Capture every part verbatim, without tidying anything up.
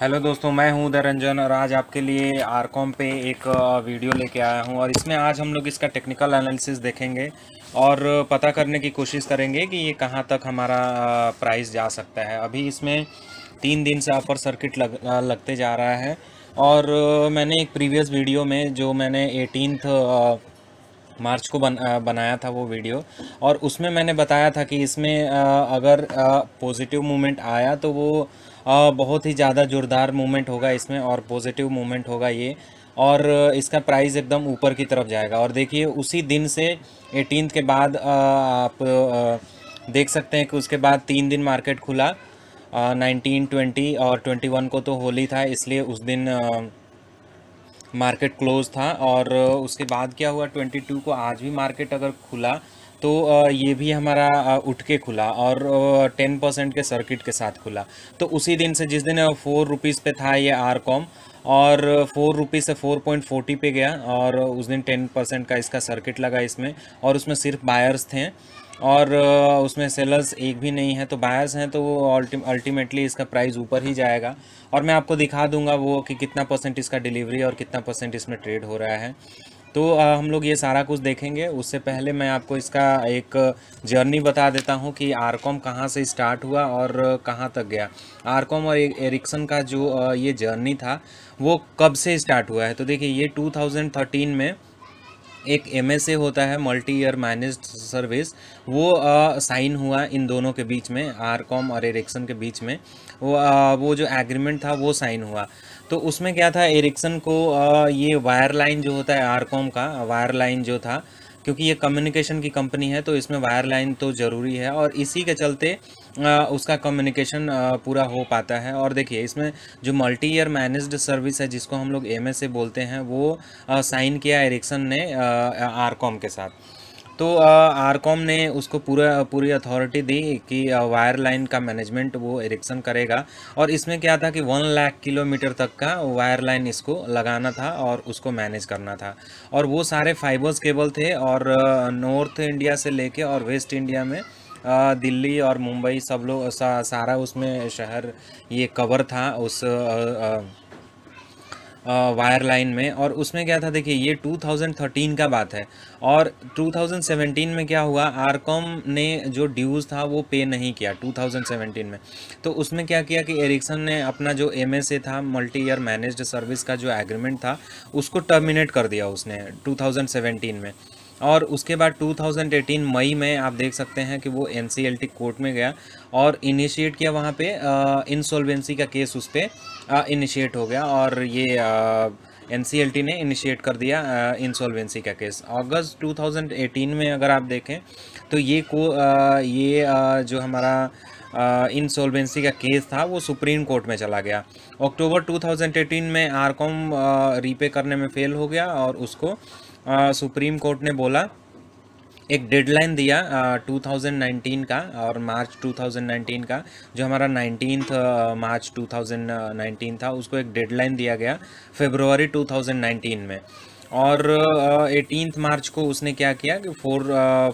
Hello दोस्तों, मैं हूं दर्शन जनराज और आज आपके लिए आरकॉम पे एक वीडियो लेके आया हूं और इसमें आज हम लोग इसका टेक्निकल एनालिसिस देखेंगे और पता करने की कोशिश करेंगे कि ये कहां तक हमारा प्राइस जा सकता है। अभी इसमें तीन दिन से अपर सर्किट लग लगते जा रहा है और मैंने एक प्रीवियस वीडियो में जो मैंने एटीन्थ मार्च को बन, आ, बनाया था वो वीडियो, और उसमें मैंने बताया था कि इसमें आ, अगर पॉजिटिव मूवमेंट आया तो वो आ, बहुत ही ज़्यादा जोरदार मूवमेंट होगा इसमें और पॉजिटिव मूवमेंट होगा ये, और इसका प्राइस एकदम ऊपर की तरफ जाएगा। और देखिए उसी दिन से एटीन्थ के बाद आ, आप आ, देख सकते हैं कि उसके बाद तीन दिन मार्केट खुला, आ, नाइनटीन ट्वेंटी और ट्वेंटी वन को तो होली था इसलिए उस दिन आ, मार्केट क्लोज था। और उसके बाद क्या हुआ, बाईस को आज भी मार्केट अगर खुला तो ये भी हमारा उठ के खुला और दस परसेंट के सर्किट के साथ खुला। तो उसी दिन से जिस दिन फोर रुपीज़ पे था ये आरकॉम और फोर रुपीज़ से फोर पॉइंट फोर्टी पे गया और उस दिन दस परसेंट का इसका सर्किट लगा इसमें, और उसमें सिर्फ बायर्स थे और उसमें सेलर्स एक भी नहीं है, तो बायर्स हैं तो वो अल्टीमेटली इसका प्राइस ऊपर ही जाएगा। और मैं आपको दिखा दूंगा वो कि कितना परसेंट इसका डिलीवरी और कितना परसेंट इसमें ट्रेड हो रहा है, तो हम लोग ये सारा कुछ देखेंगे। उससे पहले मैं आपको इसका एक जर्नी बता देता हूं कि आरकॉम कहां से स्टार्ट हुआ और कहां तक गया। आरकॉम और एरिक्सन का जो ये जर्नी था वो कब से स्टार्ट हुआ है, तो देखिए ये टू थाउजेंड थर्टीन में एक एम एस ए होता है, मल्टी ईयर मैनेज्ड सर्विस, वो साइन हुआ इन दोनों के बीच में, आरकॉम और एरिक्सन के बीच में वो आ, वो जो एग्रीमेंट था वो साइन हुआ। तो उसमें क्या था, एरिक्सन को आ, ये वायर लाइन जो होता है आरकॉम का, वायर लाइन जो था, क्योंकि ये कम्युनिकेशन की कंपनी है तो इसमें वायर लाइन तो ज़रूरी है और इसी के चलते आ, उसका कम्युनिकेशन पूरा हो पाता है। और देखिए इसमें जो मल्टी ईयर मैनेज्ड सर्विस है जिसको हम लोग एम एस ए बोलते हैं वो साइन किया एरिक्सन ने आरकॉम के साथ। तो आरकॉम ने उसको पूरा पूरी अथॉरिटी दी कि वायर लाइन का मैनेजमेंट वो एरिक्सन करेगा, और इसमें क्या था कि वन लाख किलोमीटर तक का वायर लाइन इसको लगाना था और उसको मैनेज करना था। और वो सारे फाइबर्स केबल थे और नॉर्थ इंडिया से लेके और वेस्ट इंडिया में दिल्ली और मुंबई सब लोग सा, सारा उसमें शहर ये कवर था उस आ, आ, वायर लाइन में। और उसमें क्या था, देखिए ये टू थाउजेंड थर्टीन का बात है, और टू थाउजेंड सेवेंटीन में क्या हुआ, आरकॉम ने जो ड्यूज़ था वो पे नहीं किया टू थाउजेंड सेवेंटीन में। तो उसमें क्या किया कि एरिक्सन ने अपना जो एम एस ए था, मल्टी ईयर मैनेज्ड सर्विस का जो एग्रीमेंट था, उसको टर्मिनेट कर दिया उसने टू थाउजेंड सेवेंटीन में। और उसके बाद टू थाउजेंड एटीन मई में आप देख सकते हैं कि वो N C L T court में गया और इनिशिएट किया, वहाँ पे इंसॉल्वेंसी का केस उस पर इनिशिएट हो गया और ये एन सी एल टी ने इनिशिएट कर दिया इंसॉल्वेंसी का केस। अगस्त टू थाउजेंड एटीन में अगर आप देखें तो ये को आ, ये आ, जो हमारा इंसॉल्वेंसी का केस था वो सुप्रीम कोर्ट में चला गया। अक्टूबर टू थाउजेंड एटीन में आरकॉम रीपे करने में फेल हो गया और उसको आ, सुप्रीम कोर्ट ने बोला, एक डेडलाइन दिया आ, टू थाउजेंड नाइनटीन का और मार्च टू थाउजेंड नाइनटीन का, जो हमारा nineteenth March two thousand nineteen था उसको एक डेडलाइन दिया गया फरवरी टू थाउजेंड नाइनटीन में। और एटीन्थ मार्च को उसने क्या किया कि four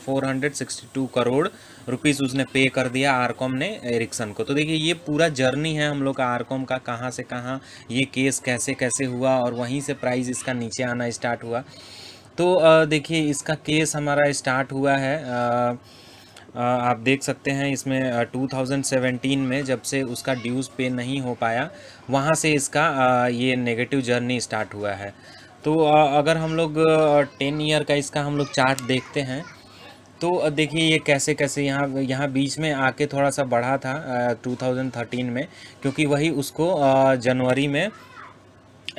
four hundred sixty two crore rupees उसने पे कर दिया आरकॉम ने एरिक्सन को। तो देखिए ये पूरा जर्नी है हम लोग का आरकॉम का, कहाँ से कहाँ ये केस कैसे कैसे हुआ और वहीं से प्राइस इसका नीचे आना स्टार्ट हुआ। तो देखिए इसका केस हमारा स्टार्ट हुआ है, आ, आ, आप देख सकते हैं इसमें टू थाउजेंड सेवेंटीन में जब से उसका ड्यूज़ पे नहीं हो पाया वहाँ से इसका आ, ये नेगेटिव जर्नी स्टार्ट हुआ है। तो आ, अगर हम लोग टेन ईयर का इसका हम लोग चार्ट देखते हैं तो देखिए ये कैसे कैसे यहाँ यहाँ बीच में आके थोड़ा सा बढ़ा था आ, टू थाउजेंड थर्टीन में, क्योंकि वही उसको आ, जनवरी में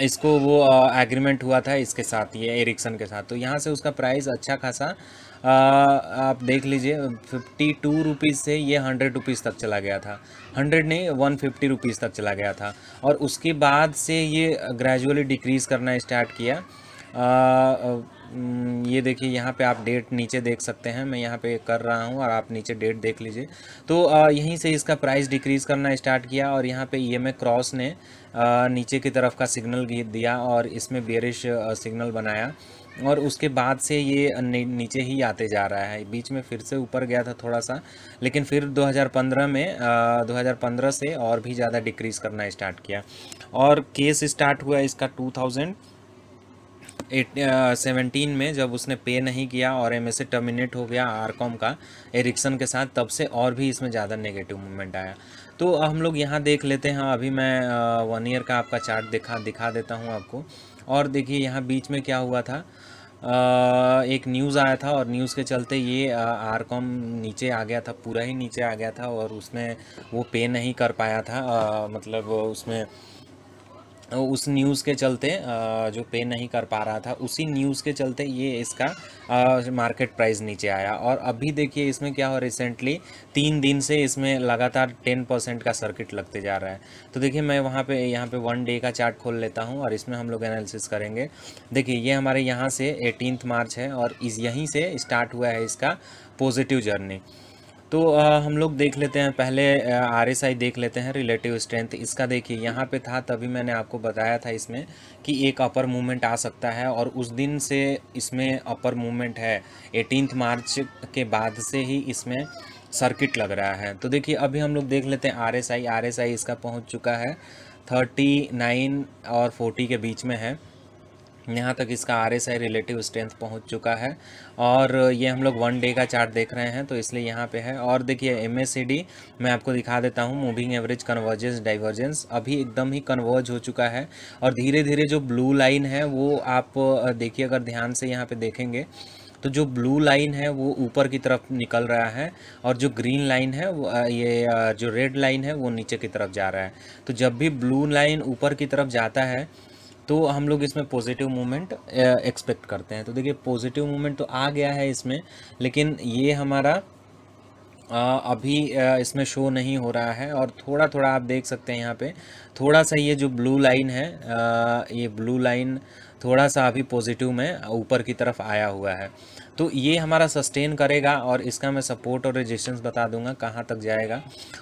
इसको वो एग्रीमेंट हुआ था इसके साथ, ये एरिक्सन के साथ। तो यहाँ से उसका प्राइस अच्छा खासा आ, आप देख लीजिए फिफ्टी टू रुपीज़ से ये हंड्रेड रुपीज़ तक चला गया था, हंड्रेड नहीं वन फिफ्टी रुपीज़ तक चला गया था। और उसके बाद से ये ग्रेजुअली डिक्रीज़ करना स्टार्ट किया। आ, ये देखिए यहाँ पे आप डेट नीचे देख सकते हैं, मैं यहाँ पे कर रहा हूँ और आप नीचे डेट देख लीजिए। तो आ, यहीं से इसका प्राइस डिक्रीज़ करना स्टार्ट किया और यहाँ पे ई एम ए क्रॉस ने आ, नीचे की तरफ का सिग्नल दिया और इसमें बेरिश सिग्नल बनाया और उसके बाद से ये नीचे ही आते जा रहा है। बीच में फिर से ऊपर गया था थोड़ा सा, लेकिन फिर दो हज़ार पंद्रह में दो हज़ार पंद्रह से और भी ज़्यादा डिक्रीज़ करना स्टार्ट किया और केस स्टार्ट हुआ इसका दो हज़ार सत्रह में, जब उसने पे नहीं किया और एम एस ए टर्मिनेट हो गया आरकॉम का एरिक्सन के साथ, तब से और भी इसमें ज़्यादा नेगेटिव मूवमेंट आया। तो हम लोग यहाँ देख लेते हैं। अभी मैं वन ईयर का आपका चार्ट दिखा दिखा देता हूँ आपको। और देखिए यहाँ बीच में क्या हुआ था, आ, एक न्यूज़ आया था और न्यूज़ के चलते ये आरकॉम नीचे आ गया था, पूरा ही नीचे आ गया था और उसने वो पे नहीं कर पाया था। आ, मतलब उसमें उस न्यूज़ के चलते जो पे नहीं कर पा रहा था, उसी न्यूज़ के चलते ये इसका मार्केट प्राइस नीचे आया। और अभी देखिए इसमें क्या हो, रिसेंटली तीन दिन से इसमें लगातार टेन परसेंट का सर्किट लगते जा रहा है। तो देखिए मैं वहाँ पे यहाँ पे वन डे का चार्ट खोल लेता हूँ और इसमें हम लोग एनालिसिस करेंगे। देखिए ये हमारे यहाँ से एटीनथ मार्च है और इस यहीं से स्टार्ट हुआ है इसका पॉजिटिव जर्नी। तो आ, हम लोग देख लेते हैं, पहले आर एस आई देख लेते हैं, रिलेटिव स्ट्रेंथ इसका। देखिए यहाँ पे था, तभी मैंने आपको बताया था इसमें कि एक अपर मूवमेंट आ सकता है और उस दिन से इसमें अपर मूवमेंट है। एटीनथ मार्च के बाद से ही इसमें सर्किट लग रहा है। तो देखिए अभी हम लोग देख लेते हैं R S I R S I इसका पहुँच चुका है थर्टी नाइन और फोर्टी के बीच में है। यहाँ तक इसका R S I relative strength पहुँच चुका है और ये हम लोग वन डे का चार्ट देख रहे हैं तो इसलिए यहाँ पे है। और देखिए एम ए सी डी मैं आपको दिखा देता हूँ, मूविंग एवरेज कन्वर्जेंस डाइवर्जेंस अभी एकदम ही कन्वर्ज हो चुका है और धीरे धीरे जो ब्लू लाइन है वो आप देखिए, अगर ध्यान से यहाँ पे देखेंगे तो जो ब्लू लाइन है वो ऊपर की तरफ निकल रहा है और जो ग्रीन लाइन है वो ये जो रेड लाइन है वो नीचे की तरफ जा रहा है। तो जब भी ब्लू लाइन ऊपर की तरफ जाता है तो हम लोग इसमें पॉजिटिव मूवमेंट एक्सपेक्ट करते हैं। तो देखिए पॉजिटिव मूवमेंट तो आ गया है इसमें, लेकिन ये हमारा आ, अभी आ, इसमें शो नहीं हो रहा है। और थोड़ा थोड़ा आप देख सकते हैं यहाँ पे थोड़ा सा ये जो ब्लू लाइन है आ, ये ब्लू लाइन थोड़ा सा अभी पॉजिटिव में ऊपर की तरफ आया हुआ है। तो ये हमारा सस्टेन करेगा और इसका मैं सपोर्ट और रेजिस्टेंस बता दूंगा कहाँ तक जाएगा।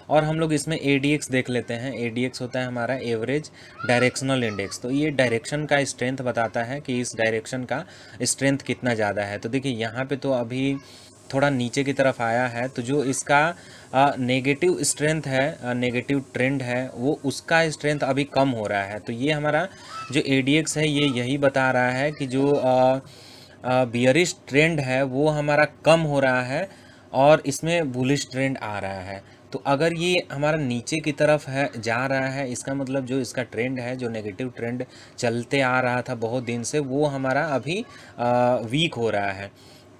और हम लोग इसमें एडीएक्स देख लेते हैं। एडीएक्स होता है हमारा एवरेज डायरेक्शनल इंडेक्स, तो ये डायरेक्शन का स्ट्रेंथ बताता है कि इस डायरेक्शन का स्ट्रेंथ कितना ज़्यादा है। तो देखिए यहाँ पर तो अभी थोड़ा नीचे की तरफ आया है, तो जो इसका नेगेटिव स्ट्रेंथ है, नेगेटिव ट्रेंड है, वो उसका स्ट्रेंथ अभी कम हो रहा है। तो ये हमारा जो एडीएक्स है ये यही बता रहा है कि जो बियरिश ट्रेंड है वो हमारा कम हो रहा है और इसमें बुलिश ट्रेंड आ रहा है। तो अगर ये हमारा नीचे की तरफ है जा रहा है, इसका मतलब जो इसका ट्रेंड है, जो नेगेटिव ट्रेंड चलते आ रहा था बहुत दिन से, वो हमारा अभी आ, वीक हो रहा है।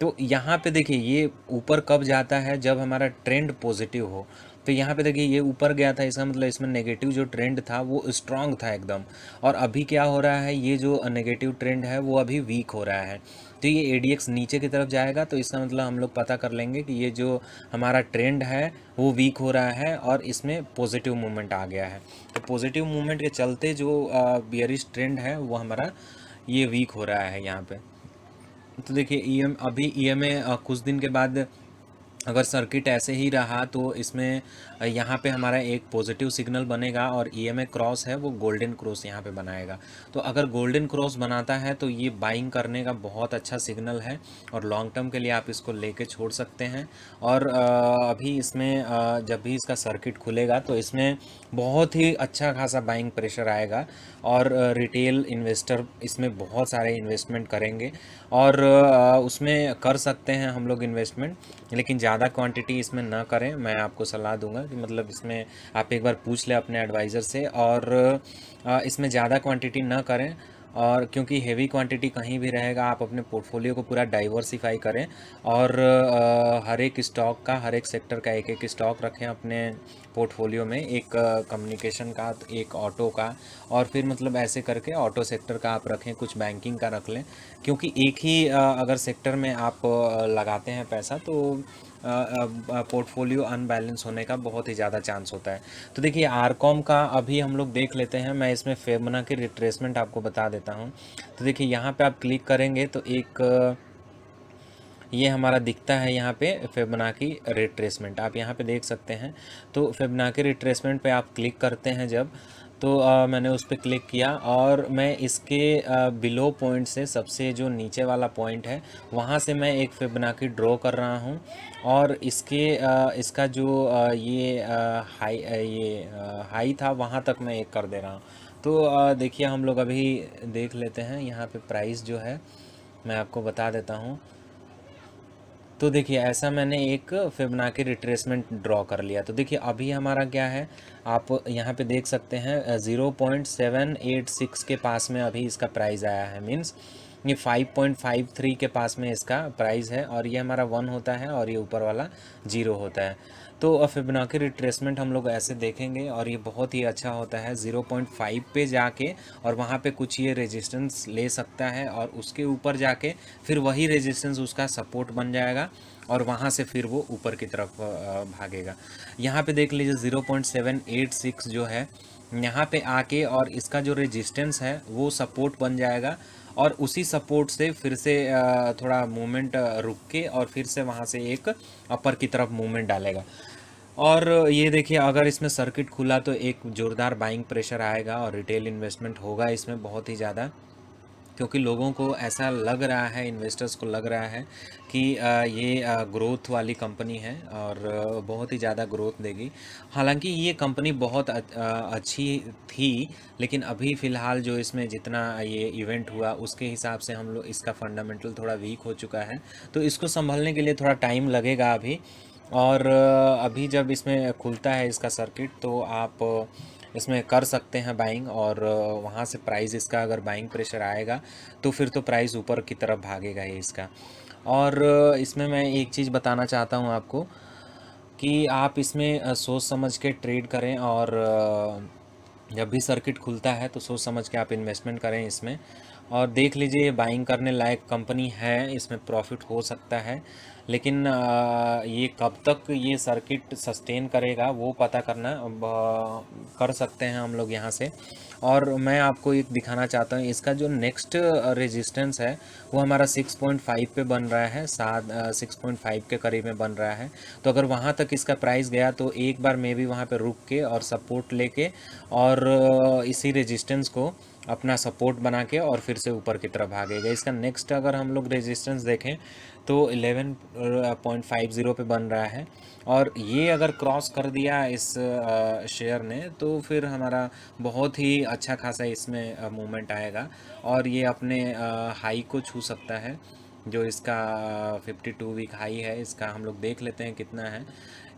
तो यहाँ पे देखिए ये ऊपर कब जाता है, जब हमारा ट्रेंड पॉजिटिव हो। तो यहाँ पे देखिए ये ऊपर गया था, इसका मतलब इसमें नेगेटिव जो ट्रेंड था वो स्ट्रांग था एकदम। और अभी क्या हो रहा है, ये जो नेगेटिव ट्रेंड है वो अभी वीक हो रहा है। तो ये एडीएक्स नीचे की तरफ जाएगा तो इसका मतलब हम लोग पता कर लेंगे कि ये जो हमारा ट्रेंड है वो वीक हो रहा है और इसमें पॉजिटिव मूवमेंट आ गया है। तो पॉजिटिव मूवमेंट के चलते जो बियरिश ट्रेंड है वो हमारा ये वीक हो रहा है यहाँ पर। तो देखिए ईएम अभी ईएमए कुछ दिन के बाद अगर सर्किट ऐसे ही रहा तो इसमें यहाँ पे हमारा एक पॉजिटिव सिग्नल बनेगा और ईएमए क्रॉस है वो गोल्डन क्रॉस यहाँ पे बनाएगा। तो अगर गोल्डन क्रॉस बनाता है तो ये बाइंग करने का बहुत अच्छा सिग्नल है और लॉन्ग टर्म के लिए आप इसको लेके छोड़ सकते हैं। और अभी इसमें जब भी इसका सर्किट खुलेगा तो इसमें बहुत ही अच्छा खासा बाइंग प्रेशर आएगा और रिटेल इन्वेस्टर इसमें बहुत सारे इन्वेस्टमेंट करेंगे और उसमें कर सकते हैं हम लोग इन्वेस्टमेंट, लेकिन ज़्यादा क्वांटिटी इसमें ना करें। मैं आपको सलाह दूंगा कि मतलब इसमें आप एक बार पूछ लें अपने एडवाइज़र से और इसमें ज़्यादा क्वांटिटी ना करें, और क्योंकि हेवी क्वांटिटी कहीं भी रहेगा आप अपने पोर्टफोलियो को पूरा डाइवर्सिफाई करें और हर एक स्टॉक का, हर एक सेक्टर का एक एक स्टॉक रखें अपने पोर्टफोलियो में, एक कम्युनिकेशन का, एक ऑटो का, और फिर मतलब ऐसे करके ऑटो सेक्टर का आप रखें, कुछ बैंकिंग का रख लें। क्योंकि एक ही अगर सेक्टर में आप लगाते हैं पैसा तो पोर्टफोलियो अनबैलेंस होने का बहुत ही ज़्यादा चांस होता है। तो देखिए आरकॉम का अभी हम लोग देख लेते हैं। मैं इसमें फेबोनाची की रिट्रेसमेंट आपको बता देता हूँ। तो देखिए यहाँ पे आप क्लिक करेंगे तो एक ये हमारा दिखता है यहाँ पे फिबोनाची रिट्रेसमेंट, आप यहाँ पे देख सकते हैं। तो फिबोनाची रिट्रेसमेंट पे आप क्लिक करते हैं जब, तो आ, मैंने उस पर क्लिक किया और मैं इसके आ, बिलो पॉइंट से सबसे जो नीचे वाला पॉइंट है वहाँ से मैं एक फिबोनाची ड्रॉ कर रहा हूँ। और इसके आ, इसका जो आ, ये आ, हाई आ, ये आ, हाई था वहाँ तक मैं एक कर दे रहा हूँ। तो देखिए हम लोग अभी देख लेते हैं यहाँ पे प्राइस जो है मैं आपको बता देता हूँ। तो देखिए ऐसा मैंने एक फिबोनाची रिट्रेसमेंट ड्रॉ कर लिया। तो देखिए अभी हमारा क्या है, आप यहाँ पे देख सकते हैं zero point seven eight six के पास में अभी इसका प्राइस आया है, मीन्स ये फाइव पॉइंट फाइव थ्री के पास में इसका प्राइस है। और ये हमारा वन होता है और ये ऊपर वाला ज़ीरो होता है। तो फिबोनाची रिट्रेसमेंट हम लोग ऐसे देखेंगे और ये बहुत ही अच्छा होता है। ज़ीरो पॉइंट फाइव पे जाके और वहाँ पे कुछ ये रेजिस्टेंस ले सकता है और उसके ऊपर जाके फिर वही रेजिस्टेंस उसका सपोर्ट बन जाएगा और वहाँ से फिर वो ऊपर की तरफ भागेगा। यहाँ पे देख लीजिए zero point seven eight six जो है यहाँ पे आके और इसका जो रेजिस्टेंस है वो सपोर्ट बन जाएगा और उसी सपोर्ट से फिर से थोड़ा मूवमेंट रुक के और फिर से वहाँ से एक अपर की तरफ मूवमेंट डालेगा। और ये देखिए अगर इसमें सर्किट खुला तो एक ज़ोरदार बाइंग प्रेशर आएगा और रिटेल इन्वेस्टमेंट होगा इसमें बहुत ही ज़्यादा, क्योंकि लोगों को ऐसा लग रहा है, इन्वेस्टर्स को लग रहा है कि ये ग्रोथ वाली कंपनी है और बहुत ही ज़्यादा ग्रोथ देगी। हालांकि ये कंपनी बहुत अच्छी थी, लेकिन अभी फ़िलहाल जो इसमें जितना ये इवेंट हुआ उसके हिसाब से हम लोग इसका फंडामेंटल थोड़ा वीक हो चुका है। तो इसको संभलने के लिए थोड़ा टाइम लगेगा अभी। और अभी जब इसमें खुलता है इसका सर्किट तो आप इसमें कर सकते हैं बाइंग और वहाँ से प्राइस इसका अगर बाइंग प्रेशर आएगा तो फिर तो प्राइस ऊपर की तरफ भागेगा ये इसका। और इसमें मैं एक चीज़ बताना चाहता हूँ आपको कि आप इसमें सोच समझ के ट्रेड करें और जब भी सर्किट खुलता है तो सोच समझ के आप इन्वेस्टमेंट करें इसमें। और देख लीजिए ये बाइंग करने लायक कंपनी है, इसमें प्रॉफिट हो सकता है, लेकिन ये कब तक ये सर्किट सस्टेन करेगा वो पता करना कर सकते हैं हम लोग यहाँ से। और मैं आपको एक दिखाना चाहता हूँ, इसका जो नेक्स्ट रेजिस्टेंस है वो हमारा सिक्स पॉइंट फाइव पे बन रहा है, सात सिक्स पॉइंट फाइव के करीब में बन रहा है। तो अगर वहाँ तक इसका प्राइस गया तो एक बार मे भी वहाँ पे रुक के और सपोर्ट लेके और इसी रेजिस्टेंस को अपना सपोर्ट बना के और फिर से ऊपर की तरफ भागेगा। इसका नेक्स्ट अगर हम लोग रेजिस्टेंस देखें तो इलेवन पॉइंट फाइव ज़ीरो पे बन रहा है और ये अगर क्रॉस कर दिया इस शेयर ने तो फिर हमारा बहुत ही अच्छा खासा इसमें मूवमेंट आएगा और ये अपने हाई को छू सकता है जो इसका फिफ्टी टू वीक हाई है। इसका हम लोग देख लेते हैं कितना है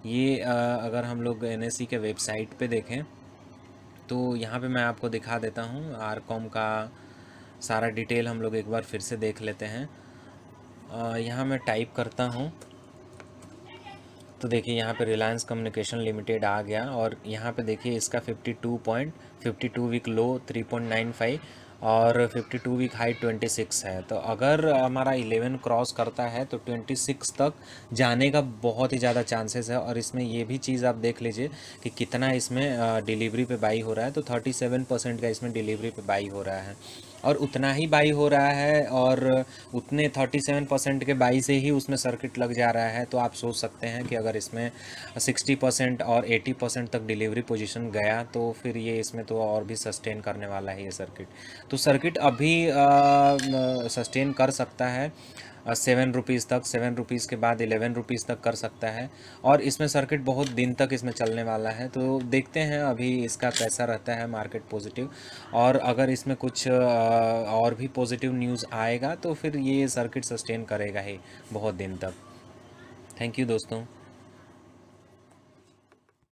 ये, अगर हम लोग एन ए सी के वेबसाइट पे देखें तो यहाँ पे मैं आपको दिखा देता हूँ। आर कॉम का सारा डिटेल हम लोग एक बार फिर से देख लेते हैं। यहाँ मैं टाइप करता हूँ तो देखिए यहाँ पे रिलायंस कम्युनिकेशन लिमिटेड आ गया और यहाँ पे देखिए इसका fifty two point fifty two week low three point nine five और fifty two week high twenty six है। तो अगर हमारा इलेवन क्रॉस करता है तो ट्वेंटी सिक्स तक जाने का बहुत ही ज़्यादा चांसेस है। और इसमें ये भी चीज़ आप देख लीजिए कि कितना इसमें डिलीवरी पे बाई हो रहा है, तो थर्टी सेवन परसेंट का इसमें डिलीवरी पे बाई हो रहा है और उतना ही बाई हो रहा है और उतने थर्टी सेवन परसेंट के बाई से ही उसमें सर्किट लग जा रहा है। तो आप सोच सकते हैं कि अगर इसमें सिक्सटी परसेंट और एटी परसेंट तक डिलीवरी पोजीशन गया तो फिर ये इसमें तो और भी सस्टेन करने वाला है ये सर्किट। तो सर्किट अभी आ, सस्टेन कर सकता है सेवन रुपीज़ तक, सेवन रुपीज़ के बाद इलेवन रुपीज़ तक कर सकता है और इसमें सर्किट बहुत दिन तक इसमें चलने वाला है। तो देखते हैं अभी इसका कैसा रहता है मार्केट पॉजिटिव, और अगर इसमें कुछ और भी पॉजिटिव न्यूज़ आएगा तो फिर ये सर्किट सस्टेन करेगा ही बहुत दिन तक। थैंक यू दोस्तों।